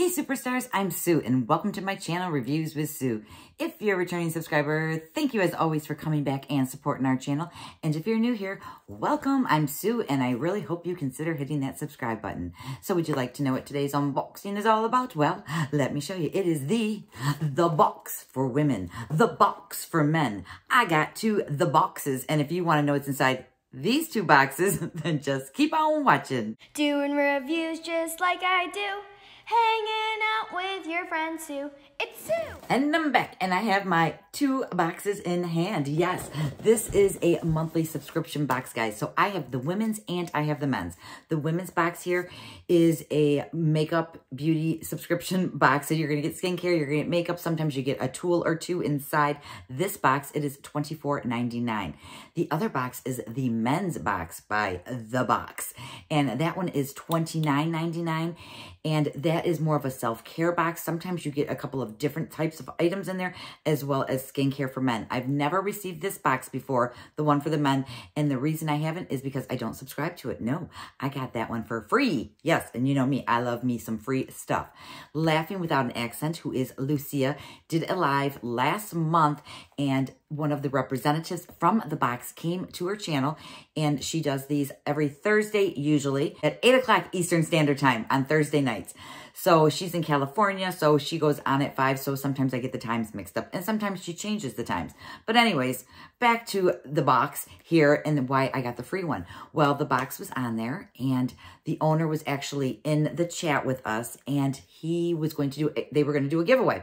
Hey superstars, I'm Sue and welcome to my channel Reviews with Sue. If you're a returning subscriber, thank you as always for coming back and supporting our channel. And if you're new here, welcome. I'm Sue and I really hope you consider hitting that subscribe button. So would you like to know what today's unboxing is all about? Well, let me show you. It is the box for women, the box for men. I got two the boxes, and if you want to know what's inside these two boxes, then just keep on watching. Doing reviews just like I do. Hanging out with your friend Sue. It's Sue! And I'm back, and I have my two boxes in hand. Yes, this is a monthly subscription box, guys. So I have the women's and I have the men's. The women's box here is a makeup beauty subscription box. So you're going to get skincare, you're going to get makeup. Sometimes you get a tool or two inside this box. It is $24.99. The other box is the men's box by The Box. And that one is $29.99. And that is more of a self-care box. Sometimes you get a couple of different types of items in there, as well as skincare for men. I've never received this box before, the one for the men, and the reason I haven't is because I don't subscribe to it. No, I got that one for free. Yes, and you know me, I love me some free stuff. Laughing Without an Accent, who is Lucia, did a live last month, and one of the representatives from The Box came to her channel, and she does these every Thursday, usually at 8 o'clock Eastern Standard Time on Thursday nights. So she's in California, so she goes on at 5, so sometimes I get the times mixed up, and sometimes she changes the times. But anyways, back to the box here and why I got the free one. Well, the box was on there, and the owner was actually in the chat with us, and he was going to do a giveaway.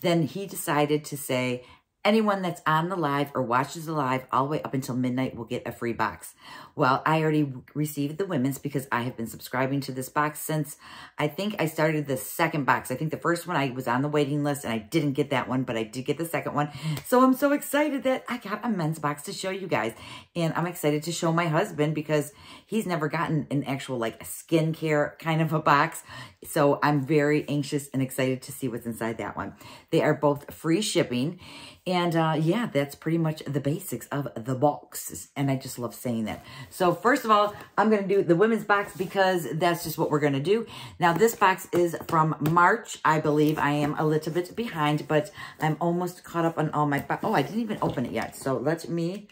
Then he decided to say, anyone that's on the live or watches the live all the way up until midnight will get a free box. Well, I already received the women's because I have been subscribing to this box since I think I started the second box. I think the first one I was on the waiting list and I didn't get that one, but I did get the second one. So I'm so excited that I got a men's box to show you guys. And I'm excited to show my husband because he's never gotten an actual like skincare kind of a box. So I'm very anxious and excited to see what's inside that one. They are both free shipping. And yeah, that's pretty much the basics of the boxes. And I just love saying that. So first of all, I'm going to do the women's box because that's just what we're going to do. Now this box is from March, I believe. I am a little bit behind, but I'm almost caught up on all my... Oh, I didn't even open it yet. So let me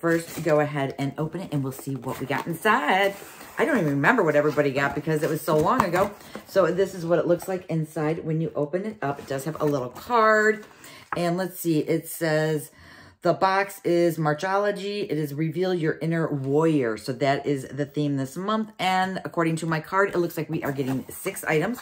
first go ahead and open it and we'll see what we got inside. I don't even remember what everybody got because it was so long ago. So this is what it looks like inside when you open it up. It does have a little card. And let's see, it says, the box is Marchology. It is Reveal Your Inner Warrior. So that is the theme this month. And according to my card, it looks like we are getting 6 items.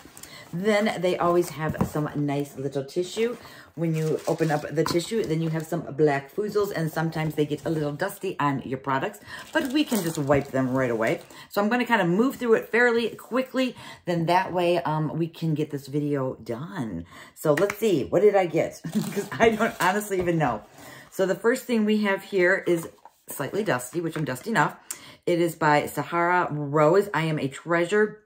Then they always have some nice little tissue. When you open up the tissue, then you have some black foozles, and sometimes they get a little dusty on your products, but we can just wipe them right away. So I'm going to kind of move through it fairly quickly. Then that way we can get this video done. So let's see. What did I get? Because I don't honestly even know. So the first thing we have here is slightly dusty, which I'm dusty enough. It is by Sahara Rose. I Am a Treasure.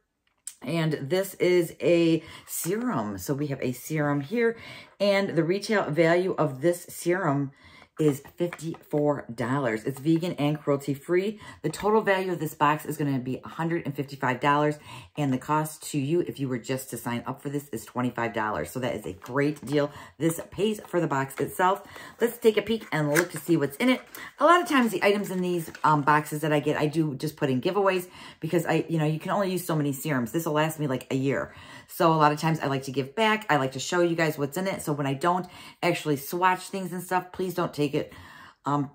And this is a serum. So we have a serum here. And the retail value of this serum is $54. It's vegan and cruelty-free. The total value of this box is going to be $155. And the cost to you, if you were just to sign up for this, is $25. So that is a great deal. This pays for the box itself. Let's take a peek and look to see what's in it. A lot of times the items in these boxes that I get, I do just put in giveaways because you can only use so many serums. This will last me like a year. So a lot of times I like to give back. I like to show you guys what's in it. So when I don't actually swatch things and stuff, please don't take it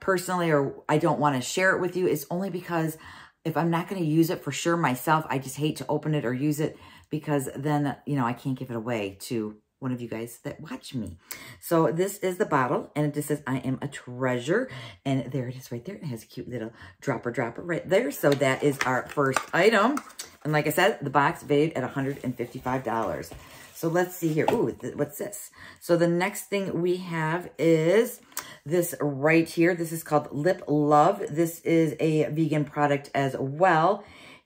personally, or I don't want to share it with you. It's only because if I'm not going to use it for sure myself, I just hate to open it or use it because then, I can't give it away to one of you guys that watch me. So this is the bottle, and it just says, I am a treasure. And there it is right there. It has a cute little dropper right there. So that is our first item. And like I said, the box valued at $155. So let's see here. Ooh, what's this? So the next thing we have is this right here. This is called Lip Love. This is a vegan product as well.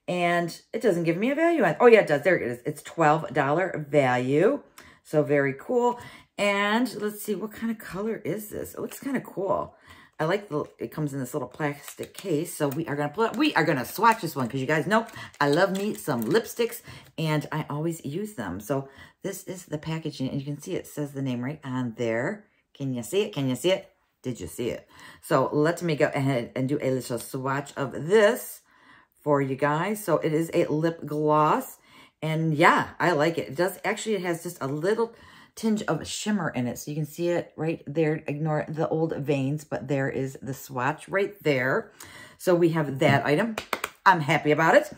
And it doesn't give me a value on. Oh yeah, it does. There it is. It's $12 value. So very cool. And let's see, what kind of color is this? Oh, it's kind of cool. I like the, it comes in this little plastic case. So we are going to pull it. We are going to swatch this one because you guys know I love me some lipsticks and I always use them. So this is the packaging and you can see it says the name right on there. Can you see it? Can you see it? Did you see it? So let me go ahead and do a little swatch of this for you guys. So it is a lip gloss and yeah, I like it. It does actually, it has just a little tinge of shimmer in it. So you can see it right there. Ignore the old veins, but there is the swatch right there. So we have that item. I'm happy about it.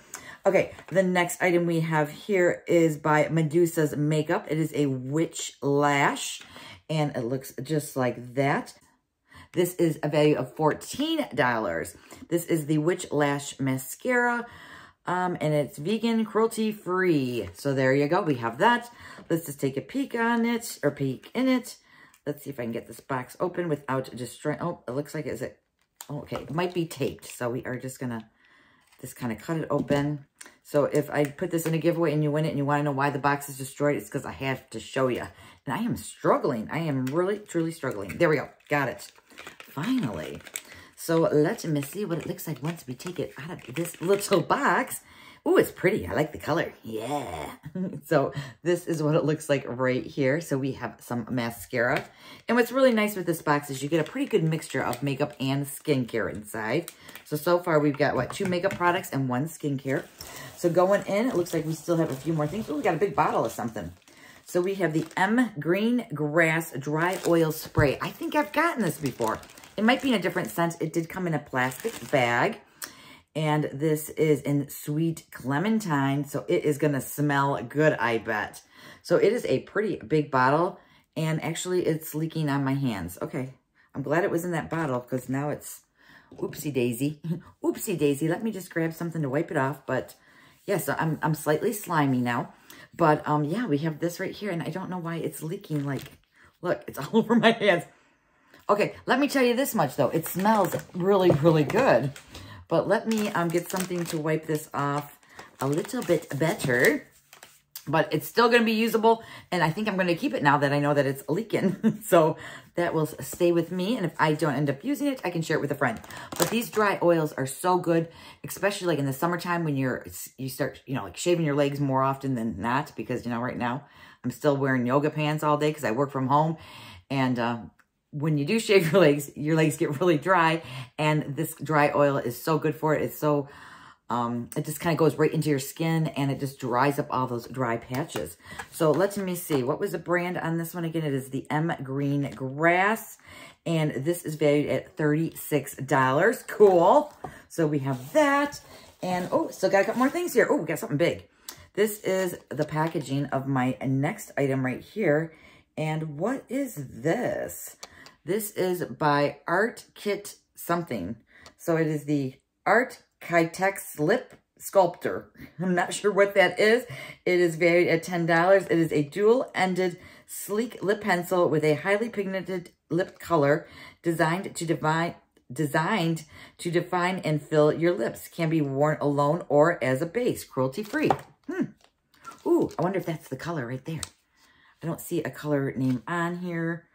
Okay, the next item we have here is by Medusa's Makeup. It is a witch lash, and it looks just like that. This is a value of $14. This is the Witch Lash Mascara. And it's vegan, cruelty-free. So there you go. We have that. Let's just take a peek on it, or peek in it. Let's see if I can get this box open without destroying. Oh, it looks like, is it? Oh, okay, it might be taped. So we are just going to just kind of cut it open. So if I put this in a giveaway and you win it and you want to know why the box is destroyed, it's because I have to show you. And I am struggling. I am really, truly struggling. There we go. Got it. Finally. So let me see what it looks like once we take it out of this little box. Oh, it's pretty. I like the color. Yeah. So this is what it looks like right here. So we have some mascara. And what's really nice with this box is you get a pretty good mixture of makeup and skincare inside. So far we've got, what, 2 makeup products and 1 skincare. So going in, it looks like we still have a few more things. Oh, we got a big bottle of something. So we have the M Green Grass Dry Oil Spray. I think I've gotten this before. It might be in a different scent. It did come in a plastic bag. And this is in Sweet Clementine. So it is going to smell good, I bet. So it is a pretty big bottle. And actually, it's leaking on my hands. Okay. I'm glad it was in that bottle because now it's oopsie daisy. Oopsie daisy. Let me just grab something to wipe it off. But yeah, so I'm slightly slimy now. But yeah, we have this right here. And I don't know why it's leaking. Like, look, it's all over my hands. Okay, let me tell you this much, though. It smells really, really good. But let me get something to wipe this off a little bit better. But it's still going to be usable, and I think I'm going to keep it now that I know that it's leaking. So that will stay with me, and if I don't end up using it, I can share it with a friend. But these dry oils are so good, especially like in the summertime when you start, you know, like shaving your legs more often than not because, you know, right now I'm still wearing yoga pants all day because I work from home, and when you do shave your legs get really dry, and this dry oil is so good for it. It's so, it just kind of goes right into your skin, and it just dries up all those dry patches. So let me see. What was the brand on this one again? It is the M Green Grass, and this is valued at $36. Cool. So we have that, and oh, still got a couple more things here. Oh, we got something big. This is the packaging of my next item right here, and what is this? This is by Art Kit something. So it is the Art Kitex Lip Sculptor. I'm not sure what that is. It is valued at $10. It is a dual-ended sleek lip pencil with a highly pigmented lip color designed to define and fill your lips. Can be worn alone or as a base. Cruelty-free. Ooh, I wonder if that's the color right there. I don't see a color name on here.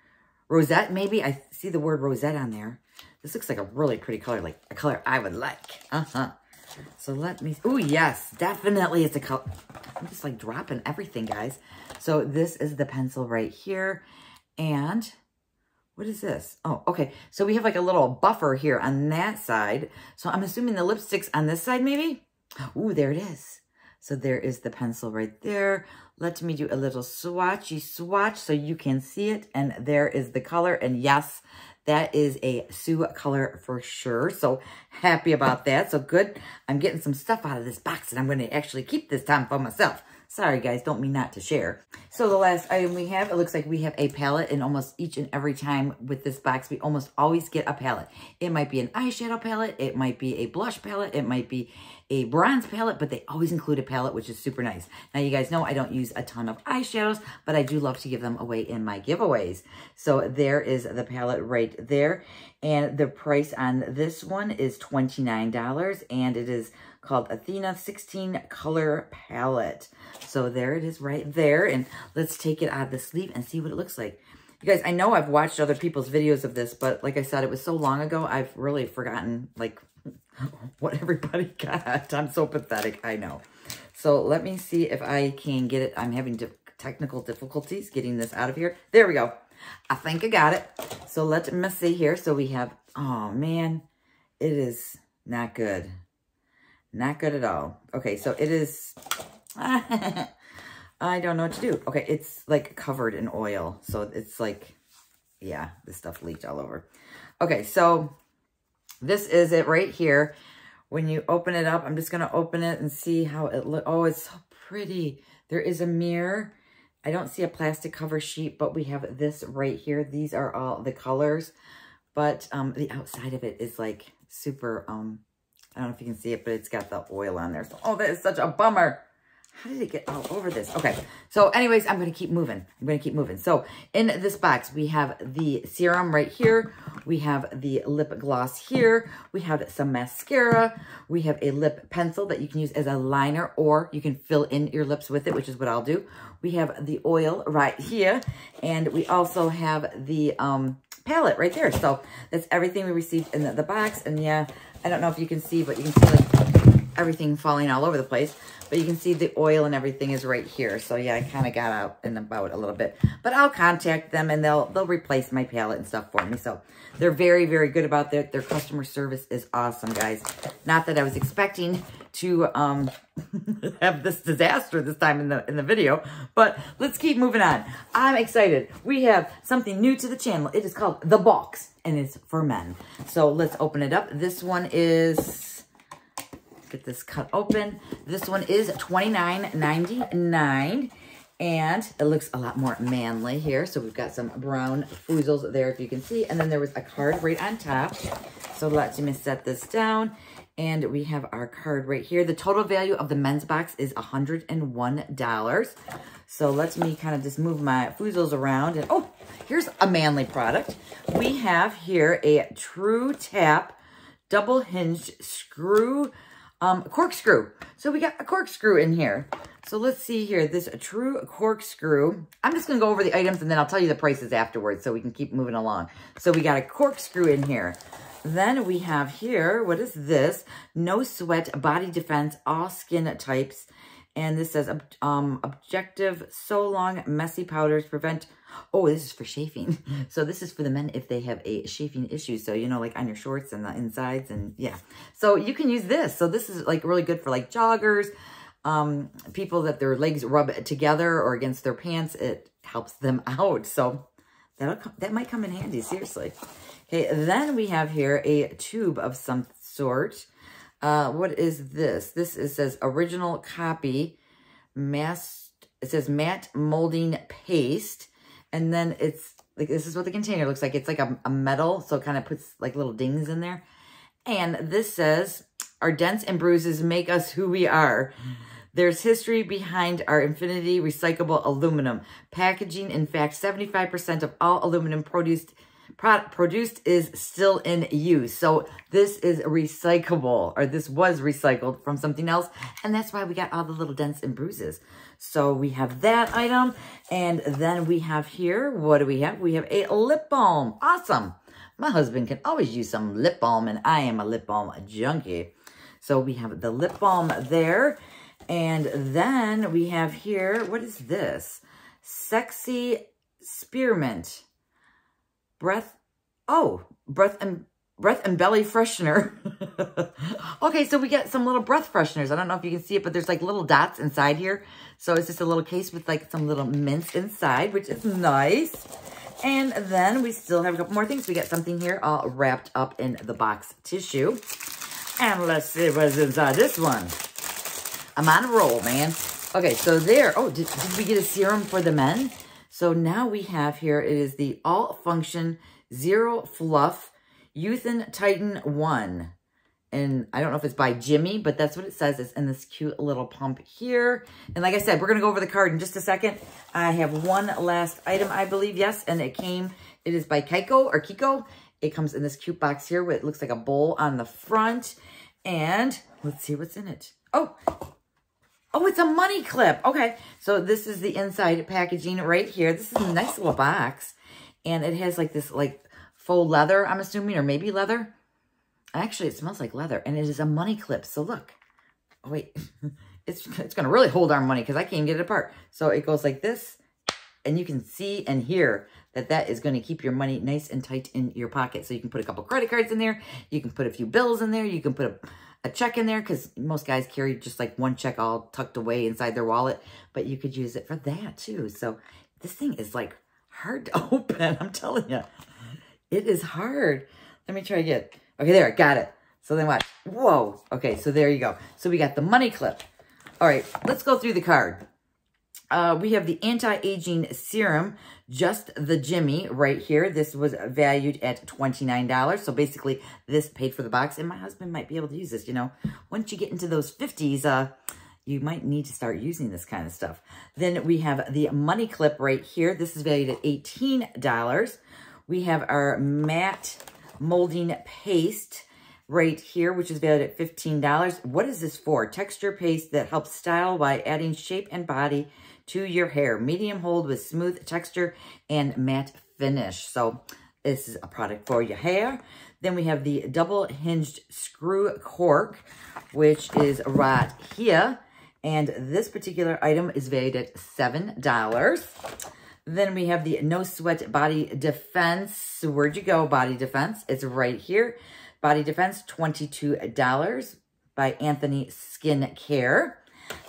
Rosette, maybe? I see the word rosette on there. This looks like a really pretty color, like a color I would like. So let me, oh yes, definitely it's a color. I'm just like dropping everything, guys. So this is the pencil right here. And what is this? Oh, okay. So we have like a little buffer here on that side. So I'm assuming the lipstick's on this side, maybe? Ooh, there it is. So there is the pencil right there. Let me do a little swatchy swatch so you can see it. And there is the color. And yes, that is a Sue color for sure. So happy about that. So good. I'm getting some stuff out of this box and I'm going to actually keep this time for myself. Sorry, guys. Don't mean not to share. So the last item we have, it looks like we have a palette. And almost each and every time with this box, we almost always get a palette. It might be an eyeshadow palette. It might be a blush palette. It might be a bronze palette, but they always include a palette, which is super nice. Now, you guys know I don't use a ton of eyeshadows, but I do love to give them away in my giveaways. So there is the palette right there. And the price on this one is $29, and it is called Athena 16 Color Palette. So there it is right there. And let's take it out of the sleeve and see what it looks like. You guys, I know I've watched other people's videos of this, but like I said, it was so long ago, I've really forgotten like what everybody got. I'm so pathetic, I know. So let me see if I can get it. I'm having technical difficulties getting this out of here. There we go. I think I got it. So let me see here. So we have, oh man, it is not good. Not good at all. Okay, so it is, I don't know what to do. Okay, it's like covered in oil. So it's like, yeah, this stuff leaked all over. Okay, so this is it right here. When you open it up, I'm just going to open it and see how it looks. Oh, it's so pretty. There is a mirror. I don't see a plastic cover sheet, but we have this right here. These are all the colors, but the outside of it is like super, I don't know if you can see it, but it's got the oil on there. So, oh, that is such a bummer. How did it get all over this? Okay. So anyways, I'm going to keep moving. I'm going to keep moving. So in this box, we have the serum right here. We have the lip gloss here. We have some mascara. We have a lip pencil that you can use as a liner, or you can fill in your lips with it, which is what I'll do. We have the oil right here. And we also have the palette right there. So that's everything we received in the box. And yeah, I don't know if you can see, but you can see like everything falling all over the place. But you can see the oil and everything is right here. So yeah, I kind of got out and about a little bit. But I'll contact them and they'll replace my palette and stuff for me. So they're very, very good about that. Their customer service is awesome, guys. Not that I was expecting to have this disaster this time in the video, but let's keep moving on. I'm excited. We have something new to the channel. It is called The Box and it's for men. So let's open it up. This one is... get this cut open. This one is $29.99 and it looks a lot more manly here. So we've got some brown foozles there if you can see. And then there was a card right on top. So let me set this down. And we have our card right here. The total value of the men's box is $101. So let me kind of just move my foozles around. And oh, here's a manly product. We have here a True Tap double hinged screw corkscrew. So we got a corkscrew in here. So let's see here, this True corkscrew. I'm just gonna go over the items and then I'll tell you the prices afterwards so we can keep moving along. So we got a corkscrew in here. Then we have here, what is this? No Sweat Body Defense, all skin types. And this says, objective, so long, messy powders prevent, oh, this is for chafing. So this is for the men if they have a chafing issue. So, you know, like on your shorts and the insides and yeah. So you can use this. So this is like really good for like joggers, people that their legs rub together or against their pants. It helps them out. So that might come in handy, seriously. Okay, then we have here a tube of some sort. What is this? This is, says original copy, it says matte molding paste. And then it's like, this is what the container looks like. It's like a metal. So it kind of puts like little dings in there. And this says, our dents and bruises make us who we are. There's history behind our infinity recyclable aluminum packaging. In fact, 75% of all aluminum produced is still in use. So this is recyclable, or this was recycled from something else. And that's why we got all the little dents and bruises. So we have that item. And then we have here, what do we have? We have a lip balm. Awesome. My husband can always use some lip balm and I am a lip balm junkie. So we have the lip balm there. And then we have here, what is this? Sexy Spearmint. Breath and belly freshener. Okay, so we got some little breath fresheners. I don't know if you can see it, but there's like little dots inside here. So it's just a little case with like some little mints inside, which is nice. And then we still have a couple more things. We got something here all wrapped up in the box tissue. And let's see what's inside this one. I'm on a roll, man. Okay, so there, oh, did we get a serum for the men? So now we have here, it is the All Function Zero Fluff Youthin Titan 1. And I don't know if it's by Jimmy, but that's what it says. It's in this cute little pump here. And like I said, we're going to go over the card in just a second. I have one last item, I believe. Yes, and it is by Keiko or Kiko. It comes in this cute box here where it looks like a bowl on the front. And let's see what's in it. Oh, it's a money clip. Okay, so this is the inside packaging right here. This is a nice little box. And it has like this like faux leather, I'm assuming, or maybe leather. Actually, it smells like leather. And it is a money clip. So look. Oh, wait. It's going to really hold our money because I can't get it apart. So it goes like this. And you can see and hear that that is going to keep your money nice and tight in your pocket. So you can put a couple credit cards in there. You can put a few bills in there. You can put a check in there because most guys carry just like one check all tucked away inside their wallet. But you could use it for that too. So this thing is like hard to open. I'm telling you. It is hard. Let me try again. Okay, there. I got it. So then watch. Whoa. Okay, so there you go. So we got the money clip. All right, let's go through the card. We have the anti-aging serum, just the Jimmy right here. This was valued at $29. So basically this paid for the box, and my husband might be able to use this. You know, once you get into those 50s, you might need to start using this kind of stuff. Then we have the money clip right here. This is valued at $18. We have our matte molding paste right here, which is valued at $15. What is this for? Texture paste that helps style by adding shape and body to your hair. Medium hold with smooth texture and matte finish. So this is a product for your hair. Then we have the double hinged screw cork, which is right here. And this particular item is valued at $7. Then we have the No Sweat Body Defense. Where'd you go, Body Defense? It's right here. Body Defense, $22 by Anthony Skin Care.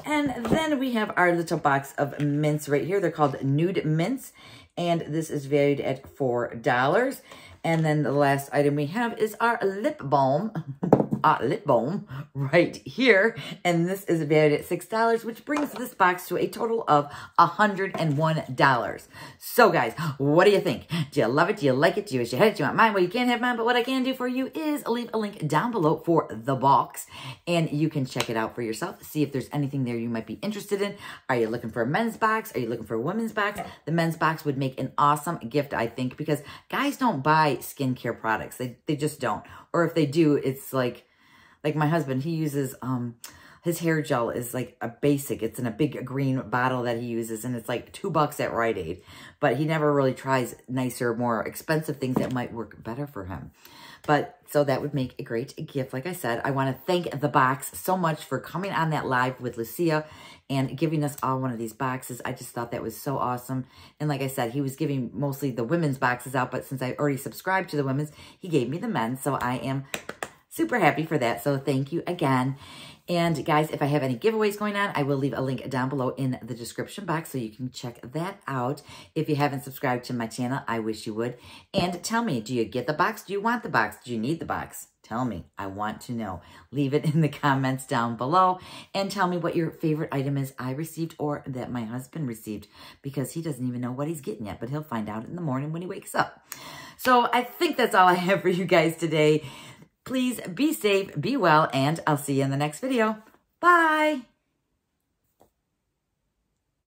And then we have our little box of mints right here. They're called Nude Mints. And this is valued at $4. And then the last item we have is our lip balm. Lip balm right here, and this is valued at $6, which brings this box to a total of $101. So guys, what do you think? Do you love it? Do you like it? Do you wish you had it? Do you want mine? Well, you can't have mine, but what I can do for you is leave a link down below for the box, and you can check it out for yourself. See if there's anything there you might be interested in. Are you looking for a men's box? Are you looking for a women's box? The men's box would make an awesome gift, I think, because guys don't buy skincare products. They just don't. Or if they do, it's like my husband, he uses, his hair gel is like a basic. It's in a big green bottle that he uses, and it's like $2 at Rite Aid. But he never really tries nicer, more expensive things that might work better for him. But so that would make a great gift. Like I said, I want to thank the box so much for coming on that live with Lucia and giving us all one of these boxes. I just thought that was so awesome. And like I said, he was giving mostly the women's boxes out, but since I already subscribed to the women's, he gave me the men's. So I am super happy for that. So thank you again. And guys, if I have any giveaways going on, I will leave a link down below in the description box so you can check that out. If you haven't subscribed to my channel, I wish you would. And tell me, do you get the box? Do you want the box? Do you need the box? Tell me. I want to know. Leave it in the comments down below and tell me what your favorite item is I received or that my husband received, because he doesn't even know what he's getting yet, but he'll find out in the morning when he wakes up. So I think that's all I have for you guys today. Please be safe, be well, and I'll see you in the next video. Bye!